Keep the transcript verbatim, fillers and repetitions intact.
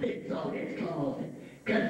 This song is called Catharsis.